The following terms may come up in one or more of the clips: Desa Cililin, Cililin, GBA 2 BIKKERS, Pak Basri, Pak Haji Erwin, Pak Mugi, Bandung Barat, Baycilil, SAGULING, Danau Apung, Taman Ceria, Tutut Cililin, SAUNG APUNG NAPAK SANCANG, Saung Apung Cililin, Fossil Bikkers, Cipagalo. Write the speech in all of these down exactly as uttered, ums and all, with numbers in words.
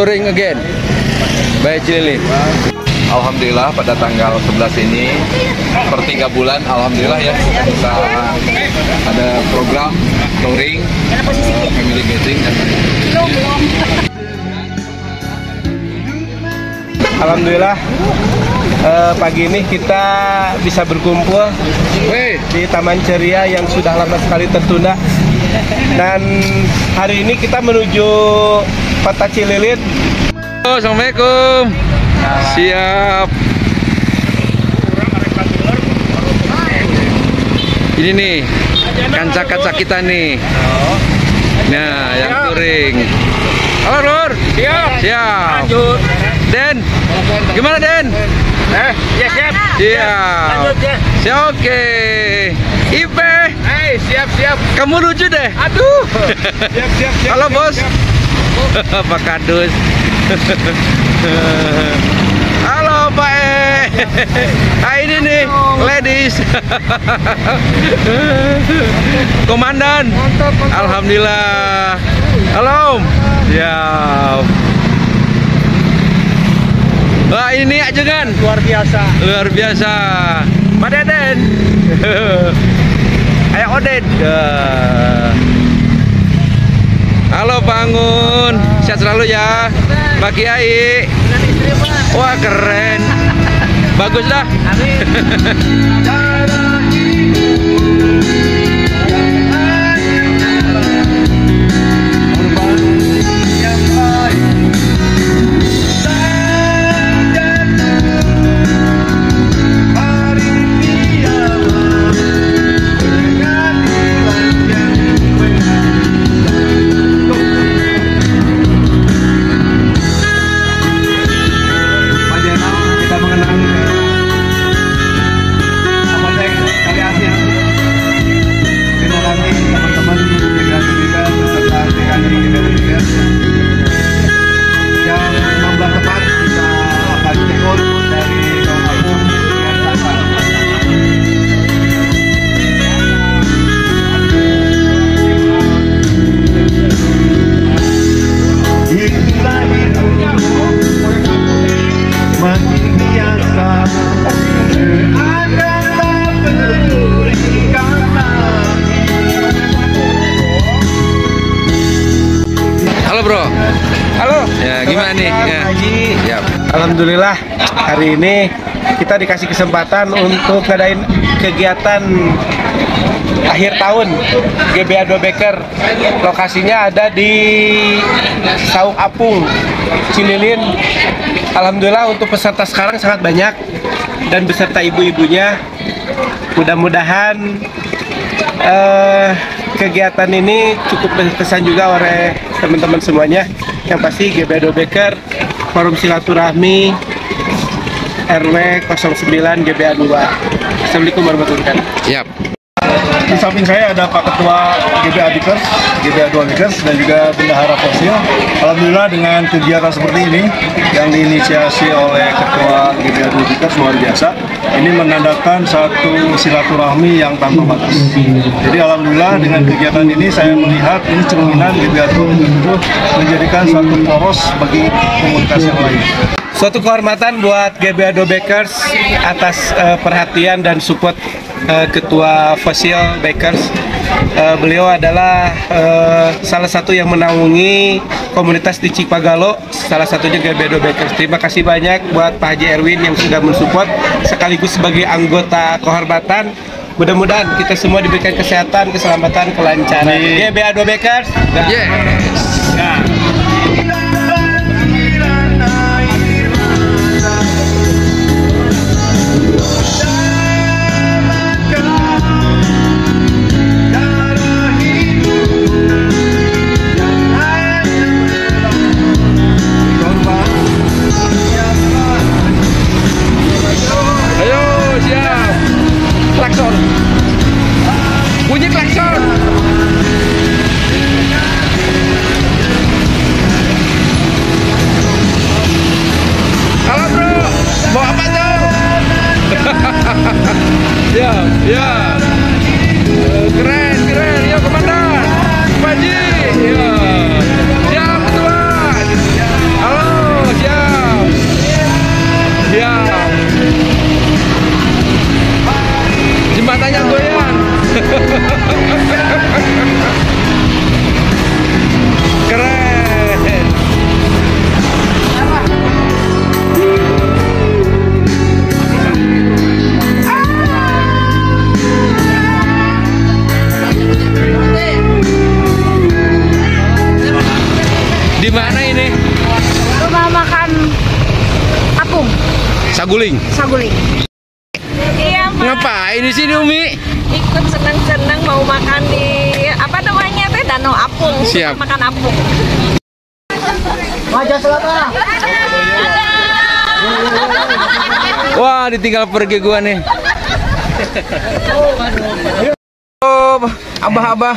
touring again Baycilil. Alhamdulillah pada tanggal sebelas ini per tiga bulan alhamdulillah ya kita ada program touring family gathering. Alhamdulillah eh, pagi ini kita bisa berkumpul di Taman Ceria yang sudah lama sekali tertunda. Dan hari ini kita menuju Kota Cililin. Halo, assalamualaikum. Siap. Ini nih kancak-kancak kita nih. Nah, yang touring. Halo, Lur. Siap. Siap. Den. Gimana, Den? Eh, ya siap. Siap. Lanjut ya. Siap, oke. Ibe. Hey, siap-siap. Kamu lucu deh. Aduh. Siap-siap. Halo, Bos. Pak Kadus. Halo Pak E. Nah ini nih ladies. Komandan. Alhamdulillah. Halo. Ya. Wah ini ajengan. Luar biasa. Luar biasa. Pak Deden. Ayo Oded. Halo Pak Angun, sehat selalu ya Pak Kiai. Wah keren, bagus lah. Alhamdulillah hari ini kita dikasih kesempatan untuk ngadain kegiatan akhir tahun G B A dua Bikkers. Lokasinya ada di Saung Apung Cililin. Alhamdulillah untuk peserta sekarang sangat banyak dan beserta ibu-ibunya. Mudah-mudahan eh, kegiatan ini cukup berkesan juga oleh teman-teman semuanya. Yang pasti G B A dua Bikkers Forum Silaturahmi R W nol sembilan G B A dua. Assalamualaikum warahmatullahi wabarakatuh. Yap. Di samping saya ada Pak Ketua G B A Bikkers, G B A dua Bikkers dan juga Bendahara Fossil. Alhamdulillah dengan kegiatan seperti ini yang diinisiasi oleh Ketua G B A dua Bikkers luar biasa. Ini menandakan satu silaturahmi yang tanpa batas. Jadi alhamdulillah dengan kegiatan ini saya melihat ini cerminan G B A dua untuk menjadikan satu poros bagi komunitas yang lain. Suatu kehormatan buat G B A dua Bikkers atas uh, perhatian dan support uh, Ketua Fossil Bikkers. Uh, beliau adalah uh, salah satu yang menaungi komunitas di Cipagalo, salah satunya G B A dua Bikkers. Terima kasih banyak buat Pak Haji Erwin yang sudah mensupport sekaligus sebagai anggota kehormatan. Mudah-mudahan kita semua diberikan kesehatan, keselamatan, kelancaran. G B A dua Bikkers. Yes. Nah. Halo Saguling. Saguling. Iya, Pak. Ngapain di sini, Umi? Ikut senang-senang mau makan di apa namanya teh Danau Apung. Siap. Makan apung. Maju selatan. Wah, ditinggal pergi gua nih. Oh, abah-abah.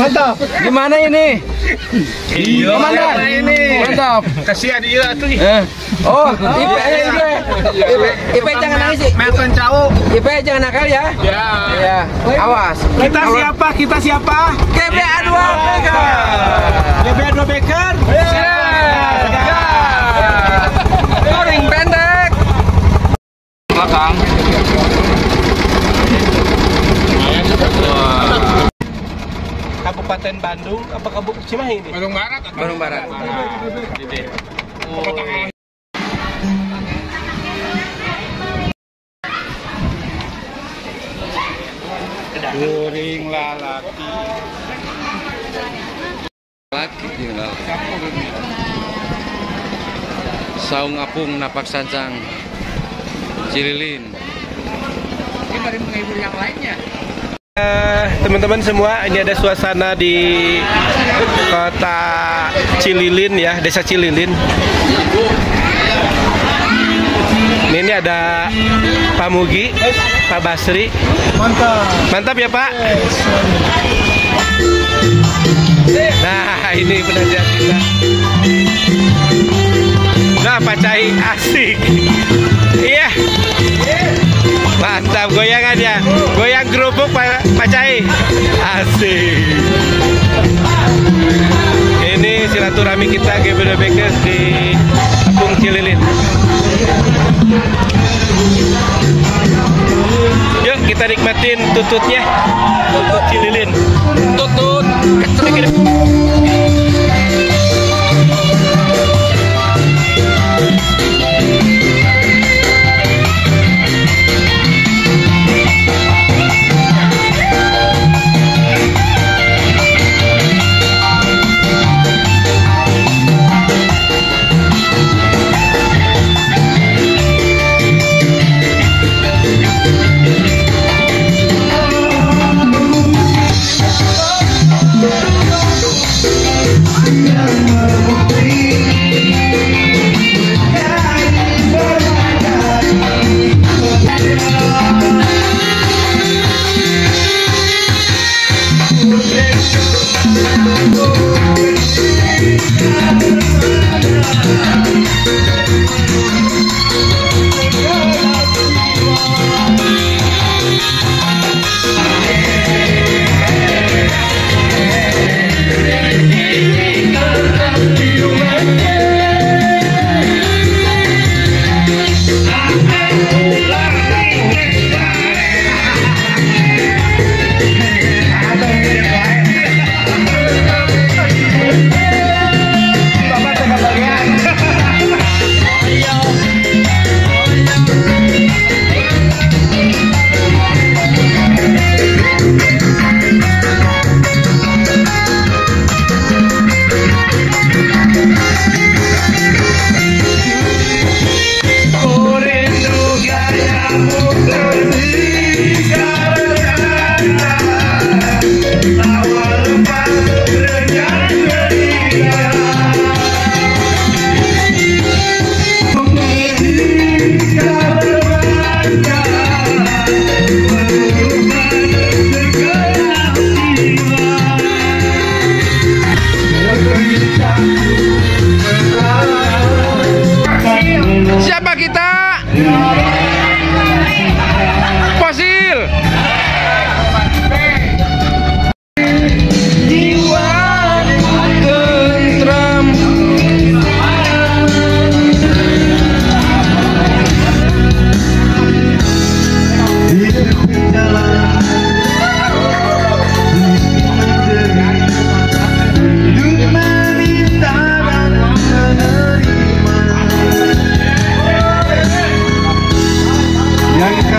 Mantap. Gimana ini? Iya, Komandan. Ini. Mantap. Kasihan dia tuh. Eh. Oh, Ipe, Ipe. Ipe, Ipe jangan nangis. Melton Cao. Ipe jangan nakal ya. Iya. Iya. Awas. Kita siapa? Kita siapa? G B A dua Bikkers. G B A dua Bikkers. Iya. Koring pendek. Belakang. Kabupaten Bandung apa Kabupaten Cimahi ini? Bandung Barat atau Bandung Barat. Nah. Kuring lalaki. Lalaki tinggal. Saung Apung Napak Sancang. Cililin. Ini dari menghibur yang lainnya. Teman-teman semua, ini ada suasana di kota Cililin ya, Desa Cililin. Ini ada Pak Mugi, Pak Basri. Mantap. Mantap ya, Pak. Nah, ini penajam kita. Nah, Pak Cai asik. Iya. Mantap goyangan ya, goyang gerobok Pak, Pak Cai, asik. Ini silaturahmi kita G B A Bikkers di Apung Cililin. Yuk kita nikmatin tututnya, tutut Cililin, tutut. Yang